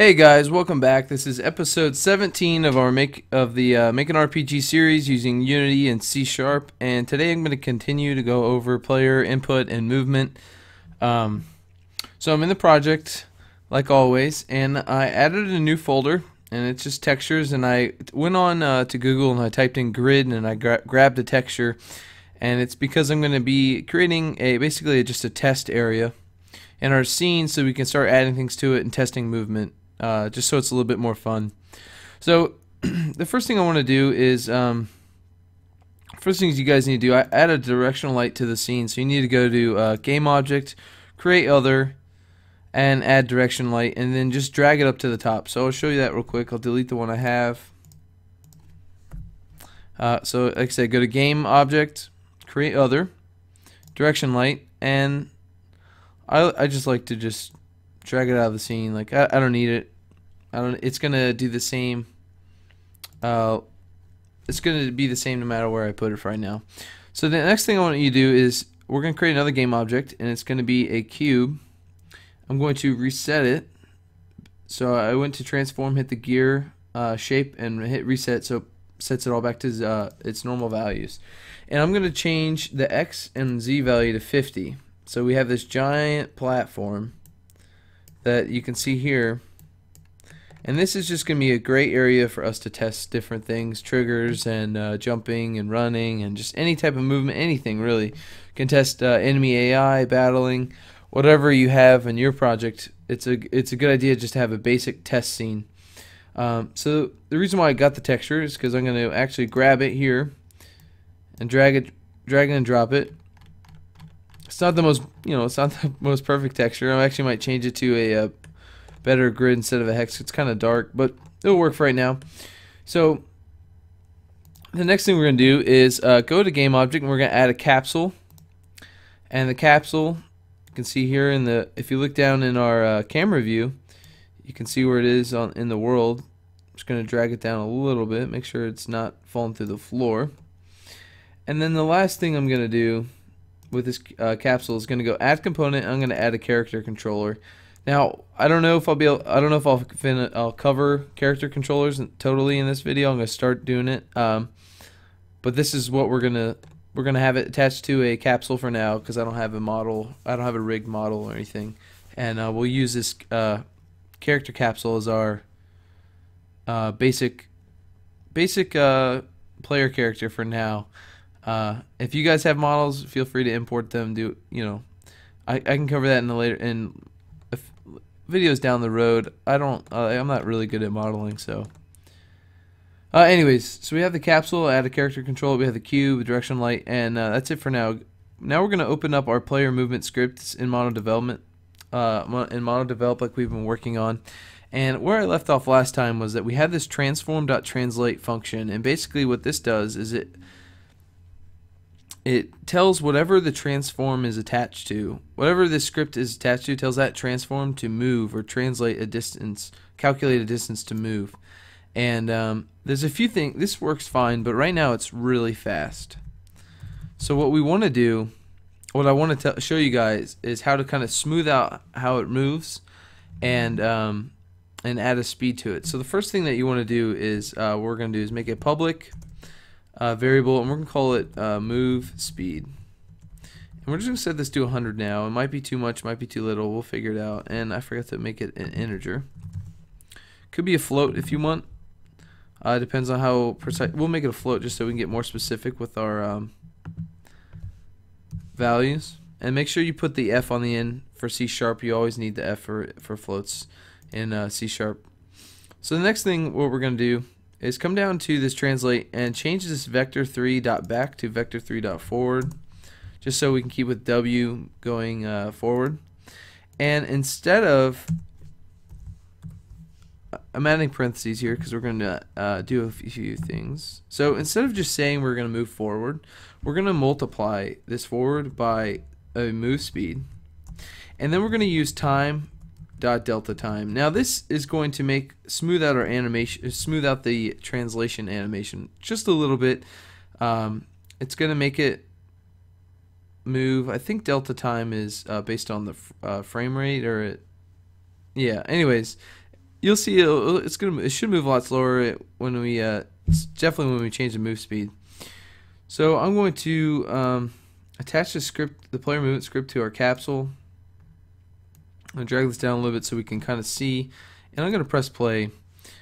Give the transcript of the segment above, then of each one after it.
Hey guys, welcome back. This is episode 17 of our Make an RPG series using Unity and C Sharp, and today I'm going to continue to go over player input and movement. So I'm in the project, like always, and I added a new folder, and it's just textures, and I went on to Google and I typed in grid, and I grabbed a texture, and it's because I'm going to be creating basically just a test area in our scene so we can start adding things to it and testing movement. Just so it's a little bit more fun. So the first thing I want to do is first things you guys need to do, I add a directional light to the scene. So you need to go to Game Object, Create Other, and add Direction Light, and then just drag it up to the top. So I'll show you that real quick. I'll delete the one I have. So like I said, go to Game Object, Create Other, Direction Light, and I just like to just drag it out of the scene. Like I don't need it. It's gonna do the same. It's gonna be the same no matter where I put it for right now. So the next thing I want you to do is we're gonna create another game object, and it's gonna be a cube. I'm going to reset it. So I went to transform, hit the gear shape, and hit reset. So it sets it all back to its normal values. And I'm gonna change the X and Z value to 50. So we have this giant platform that you can see here, and this is just gonna be a great area for us to test different things, triggers and jumping and running and just any type of movement, anything really. You can test enemy AI, battling, whatever you have in your project. It's a good idea just to have a basic test scene. So the reason why I got the texture is because I'm gonna actually grab it here and drag and drop it. It's not the most, it's not the most perfect texture. I actually might change it to a better grid instead of a hex. It's kind of dark, but it'll work for right now. So the next thing we're going to do is go to Game Object, and we're going to add a capsule. And the capsule, you can see here in the, if you look down in our camera view, you can see where it is in the world. I'm just going to drag it down a little bit, make sure it's not falling through the floor. And then the last thing I'm going to do with this capsule is going to go add component. I'm going to add a character controller. Now I don't know if I'll cover character controllers totally in this video. I'm going to start doing it, but this is what we're gonna have it attached to a capsule for now because I don't have a model. I don't have a rigged model or anything, and we'll use this character capsule as our basic player character for now. If you guys have models, feel free to import them. I can cover that in the later videos down the road. I'm not really good at modeling, so. Anyways, so we have the capsule, add a character controller, we have the cube, direction light, and that's it for now. Now we're gonna open up our player movement scripts in Mono develop like we've been working on. And where I left off last time was that we had this Transform.Translate function, and basically what this does is it tells whatever the transform is attached to, whatever this script is attached to, tells that transform to move or translate a distance, calculate a distance to move. And there's a few things, this works fine, but right now it's really fast. So what we want to do, what I want to show you guys is how to kind of smooth out how it moves and add a speed to it. So the first thing that you want to do is what we're going to do is make it public variable, and we're going to call it move speed, and we're just going to set this to 100 now. It might be too much, might be too little, we'll figure it out. And I forgot to make it an integer. Could be a float if you want. Depends on how precise. We'll make it a float just so we can get more specific with our values. And make sure you put the F on the end for C Sharp. You always need the F for floats in C Sharp. So the next thing what we're going to do is come down to this translate and change this vector3.back to vector3.forward, just so we can keep with W going forward. And instead of, I'm adding parentheses here because we're going to do a few things. So instead of just saying we're going to move forward, we're going to multiply this forward by a move speed, and then we're going to use time.deltaTime. Now this is going to make smooth out the translation animation just a little bit. It's going to make it move. I think delta time is based on the frame rate, or anyways, you'll see it's gonna, it should move a lot slower when we definitely when we change the move speed. So I'm going to attach the script, the player movement script, to our capsule. I'm gonna drag this down a little bit so we can kind of see, and I'm gonna press play.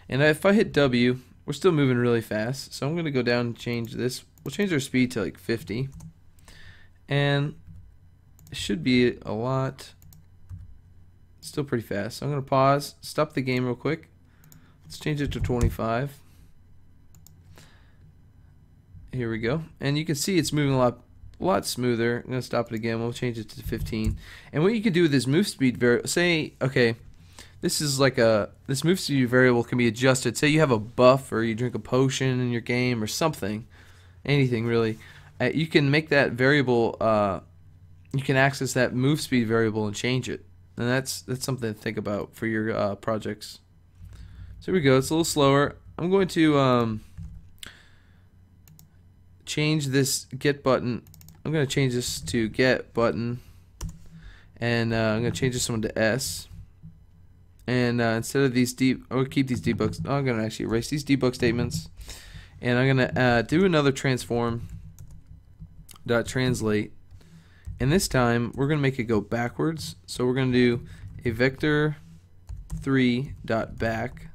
And if I hit W, we're still moving really fast. So I'm gonna go down and change this. We'll change our speed to like 50, and it should be a lot. Still pretty fast. So I'm gonna pause, stop the game real quick. Let's change it to 25. Here we go, and you can see it's moving a lot smoother. I'm gonna stop it again. We'll change it to 15. And what you can do with this move speed variable, say, okay, this is like a, this move speed variable can be adjusted. Say you have a buff or you drink a potion in your game or something, anything really. You can make that variable. You can access that move speed variable and change it. And that's something to think about for your projects. So here we go. It's a little slower. I'm going to change this get button. I'm going to change this to get button, and I'm going to change this one to S. And instead of these I'll keep these debug. I'm going to actually erase these debug statements, and I'm going to do another Transform.Translate. And this time we're going to make it go backwards. So we're going to do a vector3.back.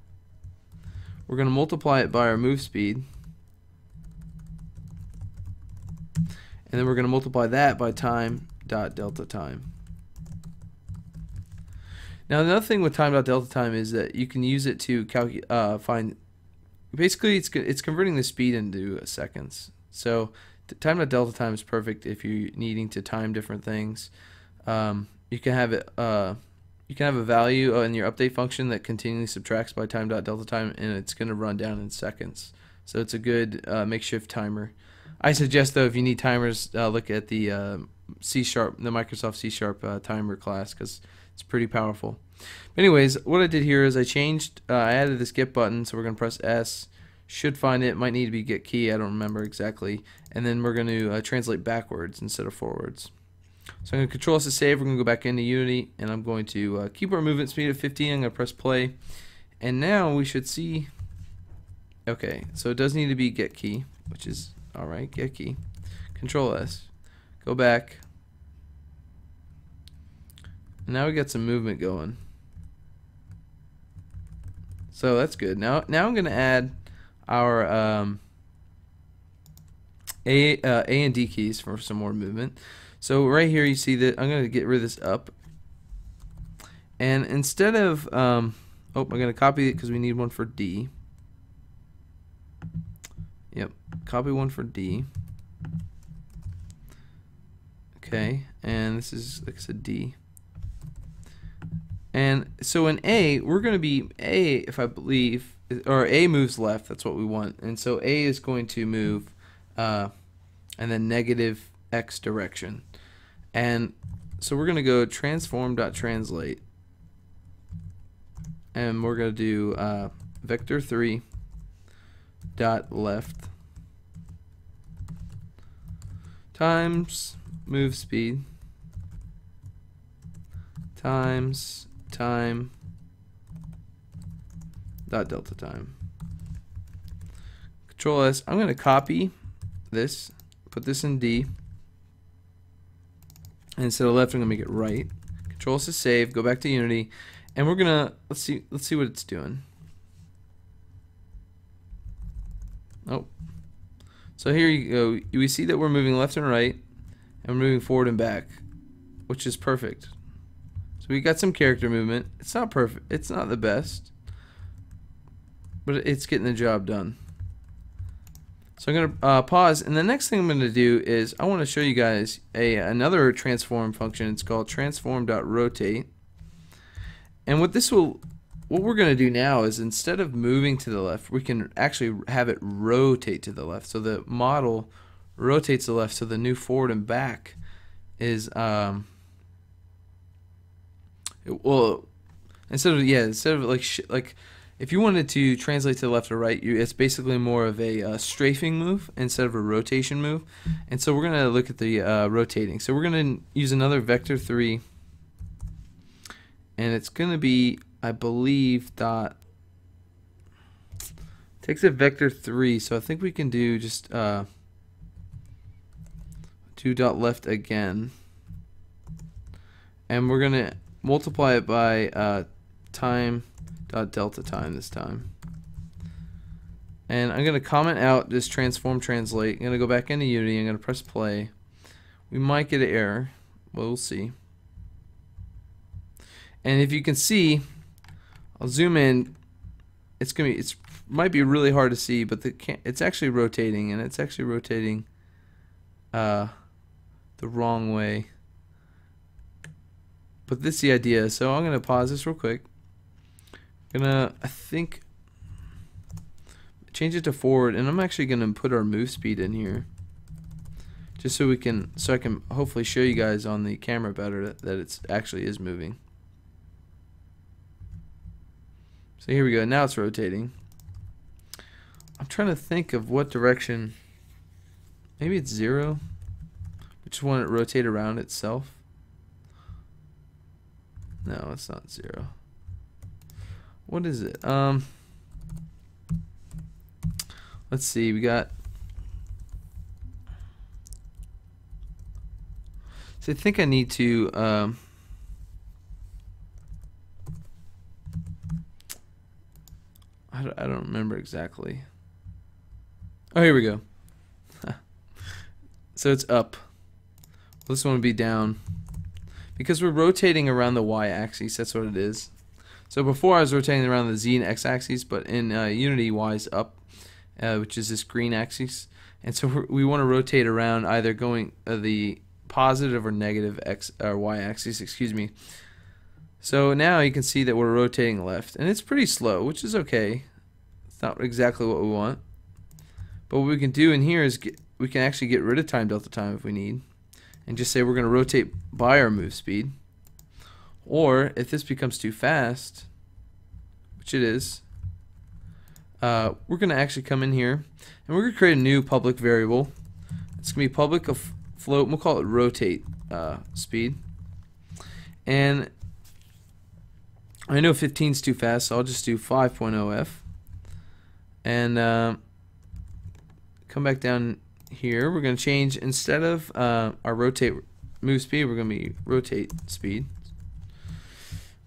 We're going to multiply it by our move speed. And then we're going to multiply that by time.deltaTime. Now another thing with time.deltaTime is that you can use it to find, basically it's converting the speed into seconds. So time.deltaTime is perfect if you're needing to time different things. You can have it. You can have a value in your update function that continually subtracts by time.deltaTime, and it's going to run down in seconds. So it's a good makeshift timer. I suggest though, if you need timers, look at the C#, the Microsoft C# timer class, because it's pretty powerful. But anyways, what I did here is I changed. I added this get button, so we're going to press S. Should find it, might need to be get key, I don't remember exactly. And then we're going to translate backwards instead of forwards. So I'm going to control S to save. We're going to go back into Unity, and I'm going to keep our movement speed at 15. I'm going to press play, and now we should see. Okay, so it does need to be get key, which is alright. Get key, control S, go back, and now we got some movement going, so that's good. Now I'm going to add our A and D keys for some more movement. So right here you see that I'm going to get rid of this up, and instead of oh, I'm going to copy it because we need one for D. Yep, copy one for D. Okay, and this is, like I said, D. And so in A, we're going to be A, if I believe, or A moves left, that's what we want. And so A is going to move and then negative X direction. And so we're going to go transform.translate. And we're going to do vector3.left times move speed times time.deltaTime. Control S. I'm going to copy this, put this in D, and instead of left I'm going to make it right. Control S to save, go back to Unity, and we're going to, let's see what it's doing. Oh, so here you go. We see that we're moving left and right, and we're moving forward and back, which is perfect. So we got some character movement. It's not perfect. It's not the best, but it's getting the job done. So I'm going to pause, and the next thing I'm going to do is I want to show you guys another transform function. It's called transform.rotate. And what this will, what we're going to do now is, instead of moving to the left, we can actually have it rotate to the left. So the model rotates to the left, so the new forward and back is well, instead of, yeah, instead of like if you wanted to translate to the left or right, it's basically more of a strafing move instead of a rotation move. And so we're going to look at the rotating. So we're going to use another vector3, and it's going to be I believe dot takes a vector 3, so I think we can do just do dot left again, and we're gonna multiply it by time dot delta time this time. And I'm gonna comment out this transform translate. I'm gonna go back into Unity. I'm gonna press play. We might get an error. We'll see. And if you can see, I'll zoom in. It's gonna be might be really hard to see, but it's actually rotating, and it's actually rotating the wrong way. But this is the idea. So I'm gonna pause this real quick. I'm gonna change it to forward, and I'm actually gonna put our move speed in here, just so we can I can hopefully show you guys on the camera better that it's actually is moving. So here we go. Now it's rotating. I'm trying to think of what direction. Maybe it's 0. We just want it to rotate around itself. No, it's not 0. What is it? Let's see. We got. So I think I need to. I don't remember exactly. Oh, here we go. So it's up. This one would be down. Because we're rotating around the y-axis, that's what it is. So before I was rotating around the z and x-axis, but in Unity, y is up, which is this green axis. And so we want to rotate around either going the positive or negative x or y-axis, excuse me. So now you can see that we're rotating left, and it's pretty slow, which is okay. It's not exactly what we want, but what we can do in here is we can actually get rid of time delta time if we need, and just say we're going to rotate by our move speed. Or if this becomes too fast, which it is, we're going to actually come in here, and we're going to create a new public variable. It's going to be public of float. We'll call it rotate speed, and I know 15 is too fast, so I'll just do 5.0f, and come back down here. We're going to change, instead of our rotate move speed, we're going to be rotate speed.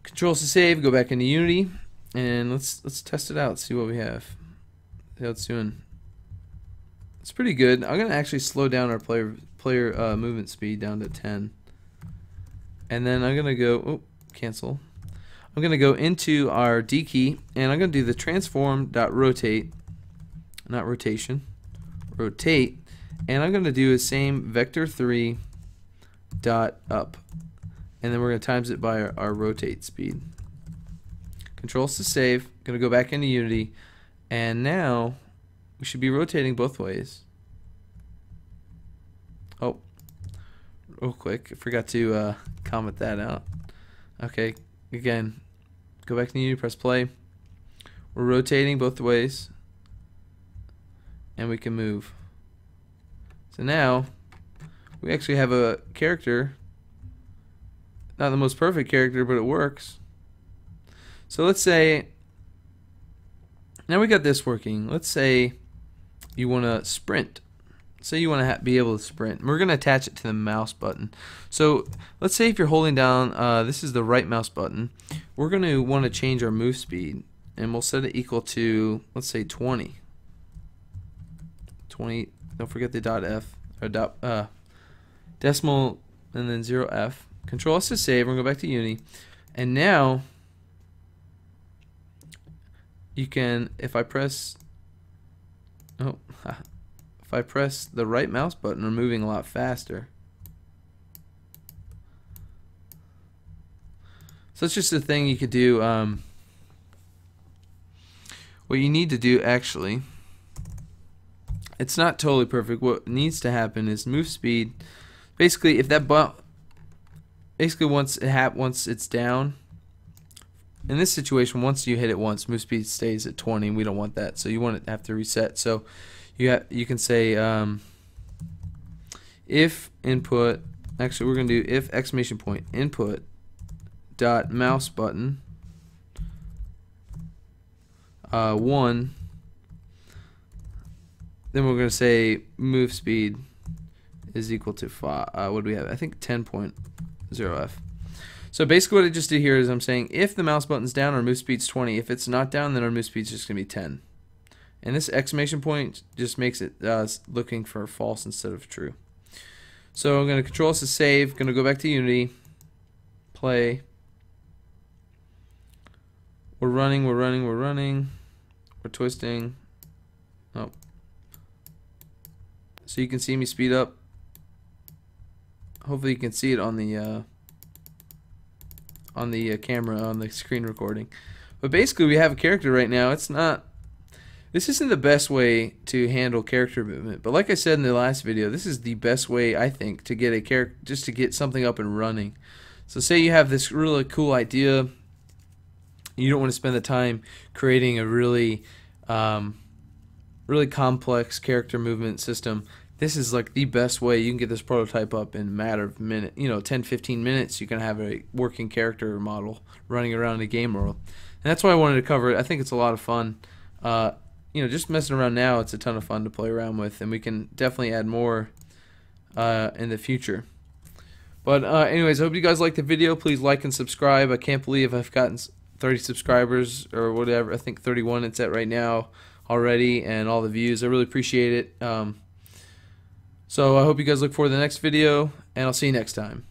Controls to save. Go back into Unity, and let's test it out. See what we have. See how it's doing. It's pretty good. I'm going to actually slow down our player movement speed down to 10, and then I'm going to go. Oh, cancel. I'm going to go into our D key, and I'm going to do the transform.rotate, not rotation, rotate, and I'm going to do the same vector3 dot up, and then we're going to times it by our rotate speed. Controls to save. Going to go back into Unity, and now we should be rotating both ways. Oh, real quick, I forgot to comment that out. Okay, again. Go back to Unity, press play. We're rotating both ways, and we can move. So now we actually have a character, not the most perfect character, but it works. So let's say now we got this working. Let's say you want to sprint. Say you want to be able to sprint. We're going to attach it to the mouse button. So let's say if you're holding down, this is the right mouse button. We're going to want to change our move speed, and we'll set it equal to, let's say, 20. 20. Don't forget the dot F or dot decimal, and then 0F. Control S to save. We're going to go back to Unity, and now you can. If I press the right mouse button, we're moving a lot faster. So it's just a thing you could do. What you need to do, actually, it's not totally perfect. What needs to happen is move speed. Basically, if that once it's down. In this situation, once you hit it once, move speed stays at 20. We don't want that, so you want it to have to reset. So you can say if input. Actually, we're going to do if exclamation point input dot mouse button 1. Then we're going to say move speed is equal to what do we have? I think 10.0f. So basically what I just did here is I'm saying if the mouse button's down, our move speed's 20. If it's not down, then our move speed's just going to be 10. And this exclamation point just makes it looking for false instead of true. So I'm going to control S to save, going to go back to Unity, play. We're running, we're running, we're running. We're twisting. Oh. So you can see me speed up. Hopefully you can see it on the camera, on the screen recording. But basically we have a character right now. It's not, this isn't the best way to handle character movement, but like I said in the last video, this is the best way I think to get a character, just to get something up and running. So say you have this really cool idea and you don't want to spend the time creating a really really complex character movement system. This is like the best way. You can get this prototype up in a matter of minute, you know, 10-15 minutes. You can have a working character model running around a game world, and that's why I wanted to cover it. I think it's a lot of fun. You know, just messing around now, it's a ton of fun to play around with, and we can definitely add more in the future. But anyways, I hope you guys liked the video. Please like and subscribe. I can't believe I've gotten 30 subscribers or whatever. I think 31 it's at right now already, and all the views. I really appreciate it. So I hope you guys look forward to the next video, and I'll see you next time.